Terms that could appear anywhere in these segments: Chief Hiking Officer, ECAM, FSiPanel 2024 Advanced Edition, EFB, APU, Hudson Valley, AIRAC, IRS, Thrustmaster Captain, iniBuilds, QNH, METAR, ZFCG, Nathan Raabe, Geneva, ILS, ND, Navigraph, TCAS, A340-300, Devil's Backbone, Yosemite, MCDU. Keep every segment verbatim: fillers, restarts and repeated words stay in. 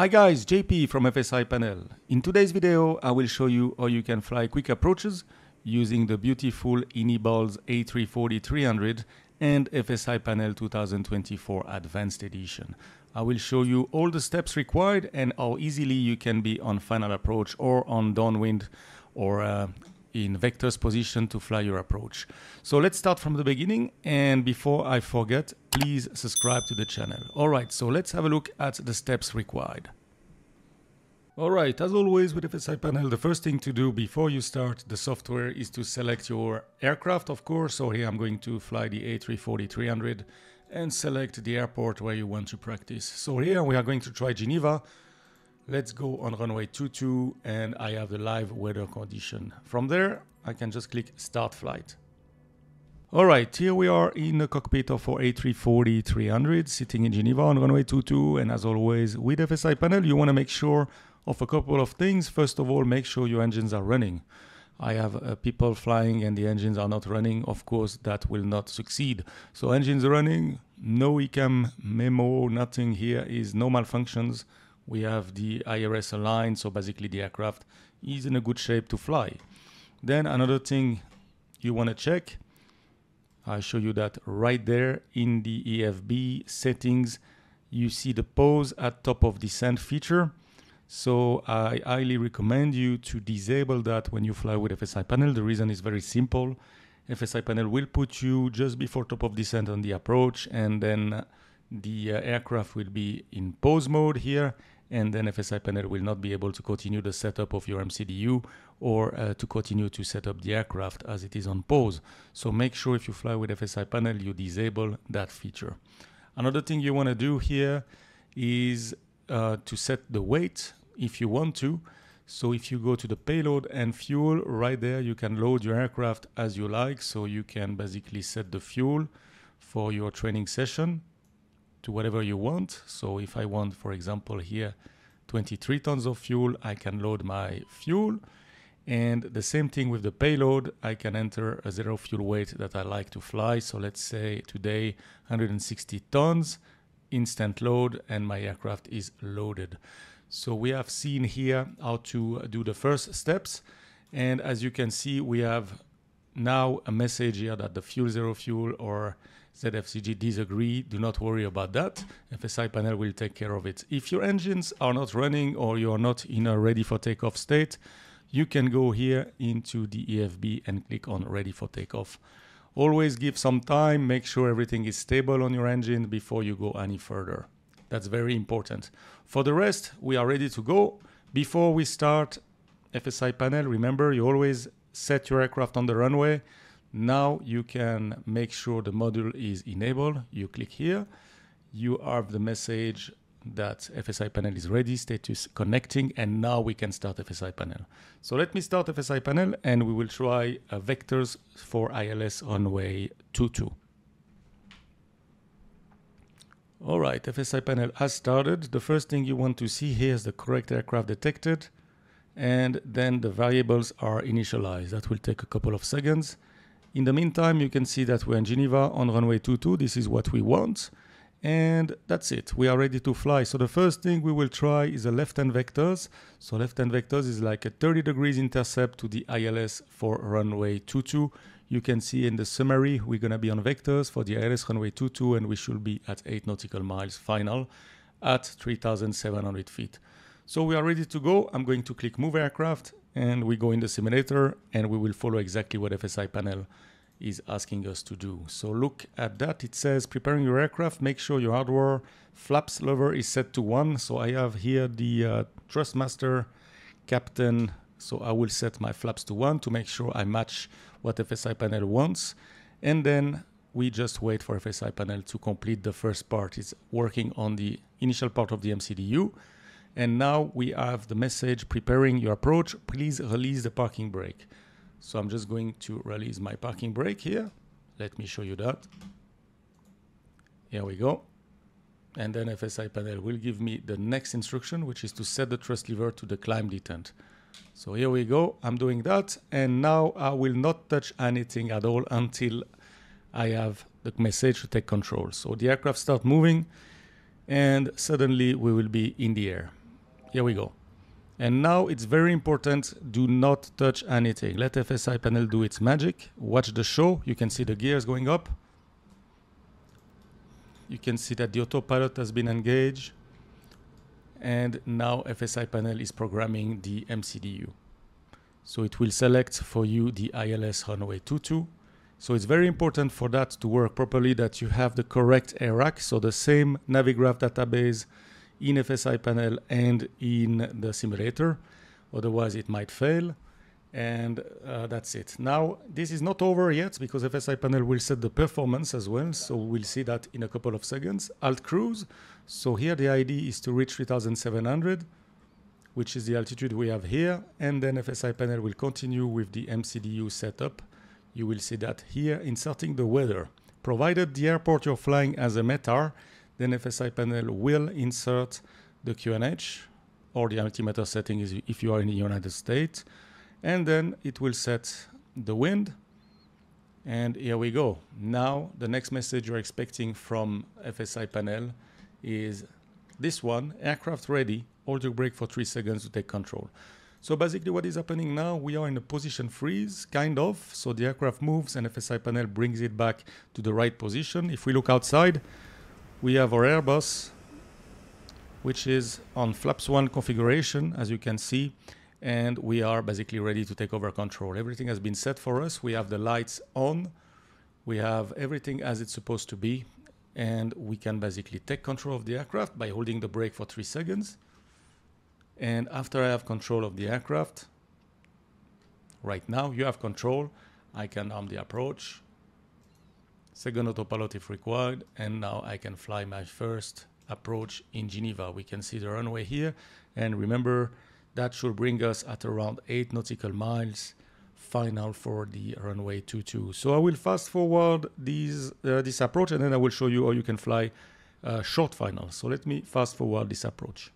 Hi guys, J P from FSiPanel. In today's video, I will show you how you can fly quick approaches using the beautiful iniBuilds A three forty three hundred and FSiPanel twenty twenty-four Advanced Edition. I will show you all the steps required and how easily you can be on final approach or on downwind or uh, in vectors position to fly your approach. So let's start from the beginning, and before I forget, please subscribe to the channel. Alright, so let's have a look at the steps required. Alright, as always with FSiPanel, the first thing to do before you start the software is to select your aircraft, of course. So here I'm going to fly the A three forty three hundred and select the airport where you want to practice. So here we are going to try Geneva. Let's go on runway two two, and I have the live weather condition. From there, I can just click Start Flight. All right, here we are in the cockpit of our A three forty three hundred, sitting in Geneva on runway two two, and as always with FSiPanel, you want to make sure of a couple of things. First of all, make sure your engines are running. I have uh, people flying and the engines are not running. Of course, that will not succeed. So engines are running, no E CAM memo, nothing here is no malfunctions. We have the I R S aligned, so basically the aircraft is in a good shape to fly. Then another thing you want to check, I show you that right there in the E F B settings, you see the pause at top of descent feature. So I highly recommend you to disable that when you fly with FSiPanel. The reason is very simple. FSiPanel will put you just before top of descent on the approach, and then the uh, aircraft will be in pause mode here, and then FSiPanel will not be able to continue the setup of your M C D U or uh, to continue to set up the aircraft as it is on pause. So make sure if you fly with FSiPanel, you disable that feature. Another thing you want to do here is uh, to set the weight if you want to. So if you go to the payload and fuel right there, you can load your aircraft as you like. So you can basically set the fuel for your training session to whatever you want. So if I want, for example, here twenty-three tons of fuel, I can load my fuel, and the same thing with the payload. I can enter a zero fuel weight that I like to fly. So let's say today one hundred sixty tons, instant load, and my aircraft is loaded. So we have seen here how to do the first steps, and as you can see, we have now a message here that the fuel zero fuel or Z F C G disagree. Do not worry about that. FSiPanel will take care of it. If your engines are not running or you are not in a ready for takeoff state, you can go here into the E F B and click on ready for takeoff. Always give some time, make sure everything is stable on your engine before you go any further. That's very important. For the rest, we are ready to go. Before we start FSiPanel, remember you always set your aircraft on the runway. Now you can make sure the module is enabled. You click here, you have the message that FSiPanel is ready, status connecting, and now we can start FSiPanel. So let me start FSiPanel, and we will try uh, vectors for I L S runway two two. All right, FSiPanel has started. The first thing you want to see here is the correct aircraft detected, and then the variables are initialized. That will take a couple of seconds. In the meantime, you can see that we're in Geneva on runway two two. This is what we want. And that's it. We are ready to fly. So the first thing we will try is a left-hand vectors. So left-hand vectors is like a thirty degrees intercept to the I L S for runway two two. You can see in the summary, we're going to be on vectors for the I L S runway two two, and we should be at eight nautical miles final at three thousand seven hundred feet. So we are ready to go. I'm going to click Move Aircraft, and we go in the simulator, and we will follow exactly what FSiPanel is asking us to do. So look at that. It says preparing your aircraft, make sure your hardware flaps lever is set to one. So I have here the uh, Thrustmaster Captain. So I will set my flaps to one to make sure I match what FSiPanel wants. And then we just wait for FSiPanel to complete the first part. It's working on the initial part of the M C D U. And now we have the message preparing your approach, please release the parking brake. So I'm just going to release my parking brake here. Let me show you that. Here we go. And then FSiPanel will give me the next instruction, which is to set the thrust lever to the climb detent. So here we go. I'm doing that. And now I will not touch anything at all until I have the message to take control. So the aircraft start moving, and suddenly we will be in the air. Here we go. And now it's very important, do not touch anything. Let FSiPanel do its magic. Watch the show. You can see the gears going up. You can see that the autopilot has been engaged. And now FSiPanel is programming the M C D U. So it will select for you the I L S runway twenty-two. So it's very important for that to work properly that you have the correct AIRAC, so the same Navigraph database in FSiPanel and in the simulator. Otherwise it might fail. And uh, that's it. Now, this is not over yet because FSiPanel will set the performance as well. So we'll see that in a couple of seconds. Alt cruise. So here the idea is to reach three thousand seven hundred, which is the altitude we have here. And then FSiPanel will continue with the M C D U setup. You will see that here inserting the weather. Provided the airport you're flying as a METAR, then FSiPanel will insert the Q N H or the altimeter setting is if you are in the United States. And then it will set the wind. And here we go. Now, the next message you're expecting from FSiPanel is this one, aircraft ready, hold your brake for three seconds to take control. So basically what is happening now, we are in a position freeze, kind of. So the aircraft moves and FSiPanel brings it back to the right position. If we look outside, we have our Airbus, which is on flaps one configuration, as you can see. And we are basically ready to take over control. Everything has been set for us. We have the lights on. We have everything as it's supposed to be. And we can basically take control of the aircraft by holding the brake for three seconds. And after I have control of the aircraft, right now you have control. I can arm the approach, second autopilot if required. And now I can fly my first approach in Geneva. We can see the runway here. And remember, that should bring us at around eight nautical miles final for the runway twenty-two. So I will fast forward these, uh, this approach, and then I will show you how you can fly uh, short final. So let me fast forward this approach.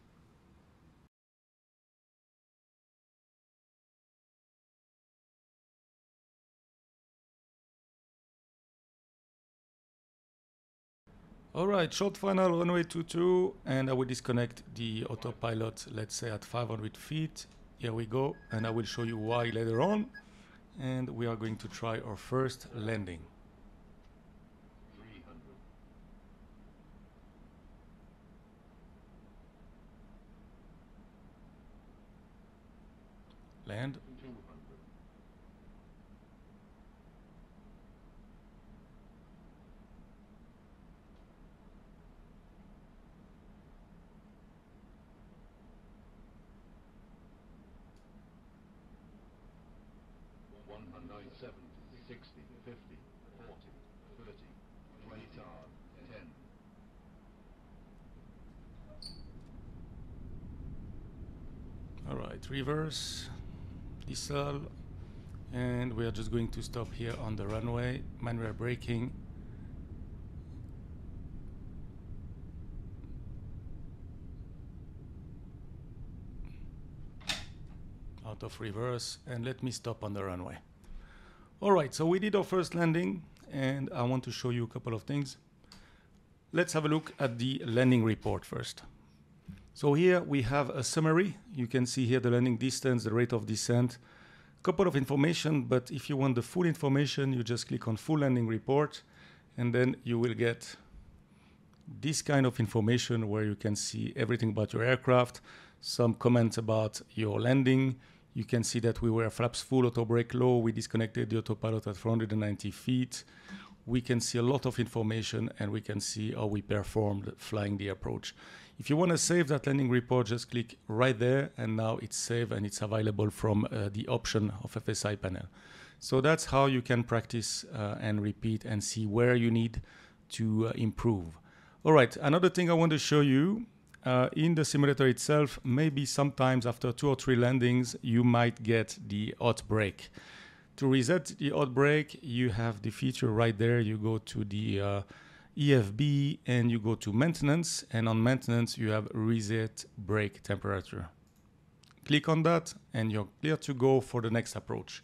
All right, short final, runway twenty-two, and I will disconnect the autopilot, let's say at five hundred feet. Here we go, and I will show you why later on. And we are going to try our first landing. Land. All right, reverse, diesel, and we are just going to stop here on the runway, manual braking. Out of reverse, and let me stop on the runway. All right, so we did our first landing, and I want to show you a couple of things. Let's have a look at the landing report first. So here we have a summary. You can see here the landing distance, the rate of descent, a couple of information, but if you want the full information, you just click on full landing report, and then you will get this kind of information where you can see everything about your aircraft, some comments about your landing. You can see that we were flaps full, auto brake low. We disconnected the autopilot at four hundred ninety feet. We can see a lot of information, and we can see how we performed flying the approach. If you want to save that landing report, just click right there, and now it's saved and it's available from uh, the option of FSiPanel. So that's how you can practice uh, and repeat and see where you need to uh, improve. All right, another thing I want to show you uh, in the simulator itself, maybe sometimes after two or three landings, you might get the hot brake. To reset the hot brake, you have the feature right there. You go to the uh, E F B and you go to maintenance, and on maintenance you have reset brake temperature. Click on that and you're clear to go for the next approach.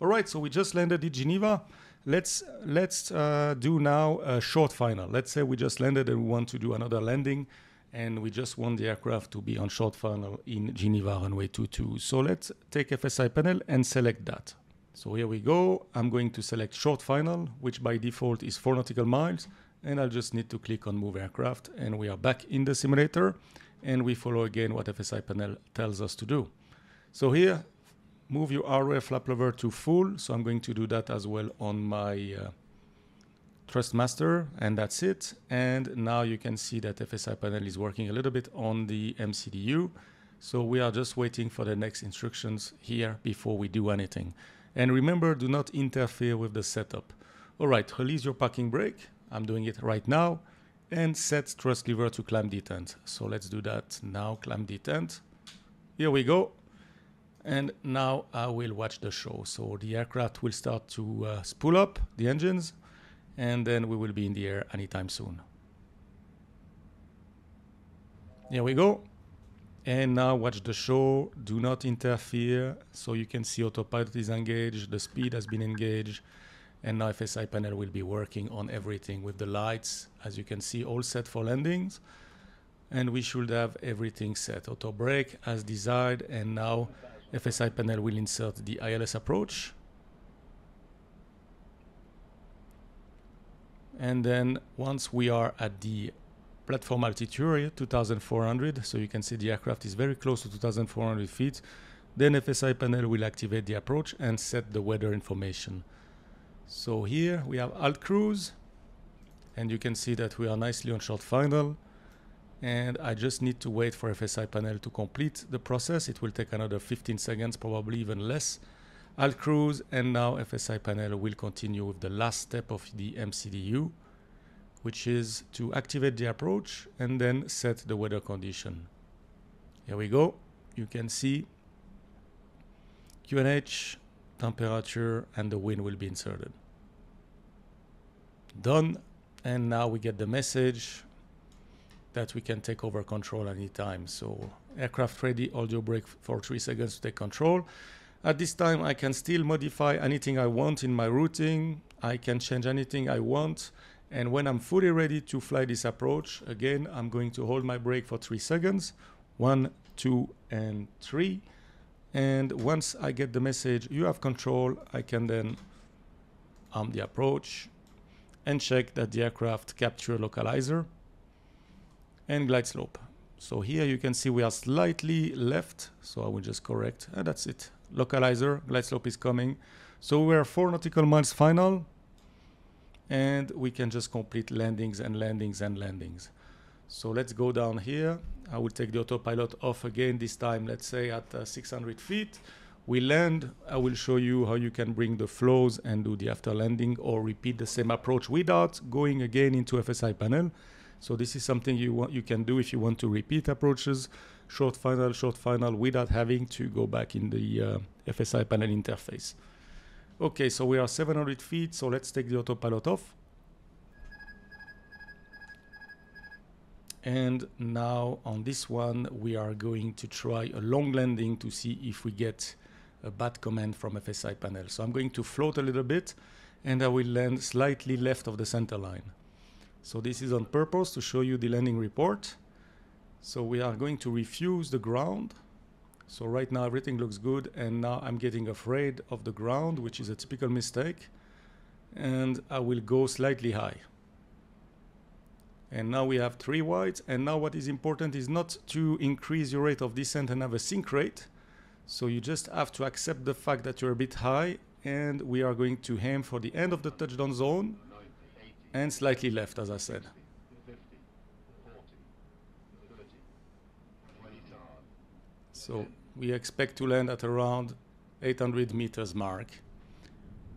All right, so we just landed in Geneva. Let's, let's uh, do now a short final. Let's say we just landed and we want to do another landing, and we just want the aircraft to be on short funnel in Geneva runway two two. So let's take FSiPanel and select that. So here we go. I'm going to select short funnel, which by default is four nautical miles, and I'll just need to click on move aircraft, and we are back in the simulator, and we follow again what FSiPanel tells us to do. So here, move your R O F flap lever to full. So I'm going to do that as well on my uh, Thrustmaster, and that's it. And now you can see that FSiPanel is working a little bit on the M C D U. So we are just waiting for the next instructions here before we do anything. And remember, do not interfere with the setup. All right, release your parking brake. I'm doing it right now. And set thrust lever to climb detent. So let's do that now, climb detent. Here we go. And now I will watch the show. So the aircraft will start to uh, spool up the engines, and then we will be in the air anytime soon. Here we go. And now watch the show. Do not interfere. So you can see autopilot is engaged. The speed has been engaged. And now FSiPanel will be working on everything with the lights. As you can see, all set for landings. And we should have everything set. Auto brake as desired. And now FSiPanel will insert the I L S approach. And then once we are at the platform altitude, two thousand four hundred, so you can see the aircraft is very close to two thousand four hundred feet, then FSiPanel will activate the approach and set the weather information. So here we have alt cruise, and you can see that we are nicely on short funnel. And I just need to wait for FSiPanel to complete the process. It will take another fifteen seconds, probably even less. I'll cruise, and now FSiPanel will continue with the last step of the M C D U, which is to activate the approach and then set the weather condition. Here we go. You can see Q N H, temperature, and the wind will be inserted. Done. And now we get the message that we can take over control anytime. So aircraft ready, audio brake for three seconds to take control. At this time, I can still modify anything I want in my routing. I can change anything I want. And when I'm fully ready to fly this approach, again, I'm going to hold my brake for three seconds. One, two, and three. And once I get the message, you have control, I can then arm the approach and check that the aircraft captured localizer and glide slope. So here you can see we are slightly left, so I will just correct, and that's it. Localizer, glide slope is coming. So we're four nautical miles final, and we can just complete landings and landings and landings. So let's go down here. I will take the autopilot off again, this time, let's say at uh, six hundred feet. We land, I will show you how you can bring the flows and do the after landing or repeat the same approach without going again into FSiPanel. So this is something you want, you can do if you want to repeat approaches, short final, short final, without having to go back in the uh, FSiPanel interface. Okay, so we are seven hundred feet, so let's take the autopilot off. And now on this one, we are going to try a long landing to see if we get a bad command from FSiPanel. So I'm going to float a little bit, and I will land slightly left of the center line. So this is on purpose to show you the landing report. So we are going to refuse the ground. So right now everything looks good, and now I'm getting afraid of the ground, which is a typical mistake. And I will go slightly high. And now we have three wides. And now what is important is not to increase your rate of descent and have a sink rate. So you just have to accept the fact that you're a bit high, and we are going to aim for the end of the touchdown zone and slightly left, as I said. So we expect to land at around eight hundred meters mark.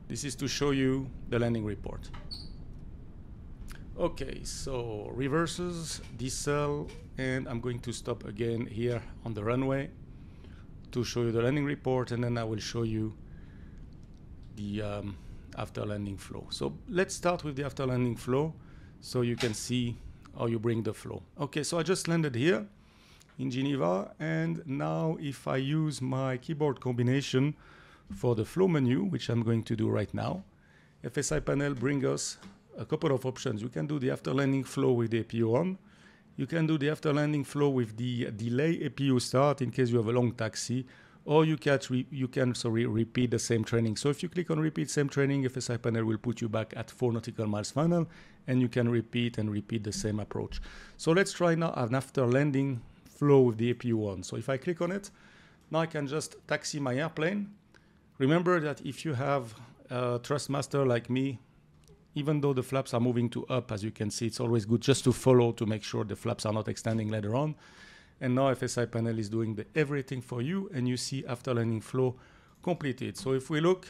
This is to show you the landing report. Okay, so reverses, decel, and I'm going to stop again here on the runway to show you the landing report, and then I will show you the um, after landing flow. So let's start with the after landing flow so you can see how you bring the flow. Okay, so I just landed here in Geneva, and now if I use my keyboard combination for the flow menu, which I'm going to do right now, FSiPanel brings us a couple of options. You can do the after landing flow with the A P O on, You can do the after landing flow with the delay A P U start in case you have a long taxi, or you can, you can sorry, repeat the same training. So if you click on repeat same training, FSiPanel will put you back at four nautical miles final, and you can repeat and repeat the same approach. So let's try now an after landing flow with the A P U on. So if I click on it, now I can just taxi my airplane. Remember that if you have a Thrustmaster like me, even though the flaps are moving to up, as you can see, it's always good just to follow to make sure the flaps are not extending later on. And now FSiPanel is doing the everything for you, and you see after landing flow completed. So if we look,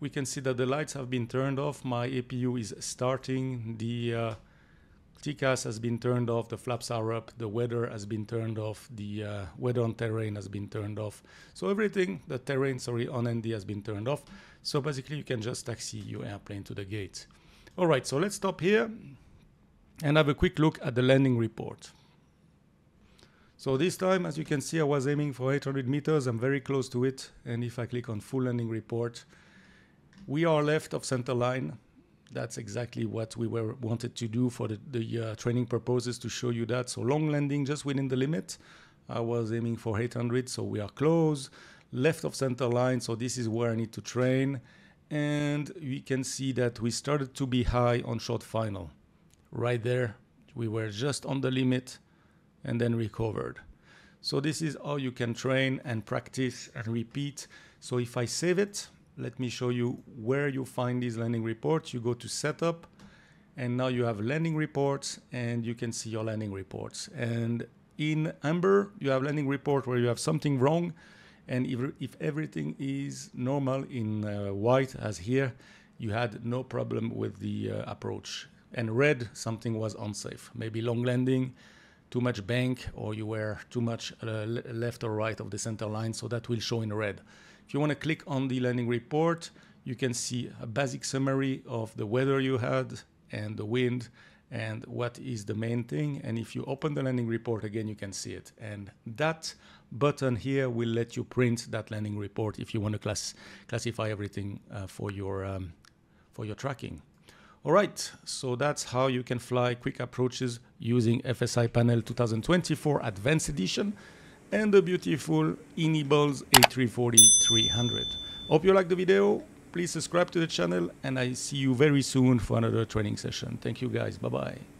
we can see that the lights have been turned off. My A P U is starting. The uh, T C A S has been turned off. The flaps are up. The weather has been turned off. The uh, weather on terrain has been turned off. So everything, the terrain, sorry, on N D has been turned off. So basically, you can just taxi your airplane to the gate. All right, so let's stop here and have a quick look at the landing report. So this time, as you can see, I was aiming for eight hundred meters. I'm very close to it. And if I click on full landing report, we are left of center line. That's exactly what we were wanted to do for the, the uh, training purposes, to show you that. So long landing just within the limit. I was aiming for eight hundred, so we are close. Left of center line, so this is where I need to train. And we can see that we started to be high on short final. Right there, we were just on the limit and then recovered. So this is how you can train and practice and repeat. So if I save it, let me show you where you find these landing reports. You go to setup, and now you have landing reports, and you can see your landing reports. And in amber, you have landing report where you have something wrong. And if, if everything is normal in uh, white, as here, you had no problem with the uh, approach. And red, something was unsafe. Maybe long landing, too much bank, or you were too much uh, left or right of the center line, so that will show in red. If you want to click on the landing report, you can see a basic summary of the weather you had and the wind and what is the main thing. And if you open the landing report again, you can see it. And that button here will let you print that landing report if you want to class classify everything uh, for your um, for your tracking. All right, so that's how you can fly quick approaches using FSiPanel twenty twenty-four Advanced Edition and the beautiful iniBuilds A three forty three hundred. Hope you like the video. Please subscribe to the channel, and I see you very soon for another training session. Thank you guys. Bye-bye.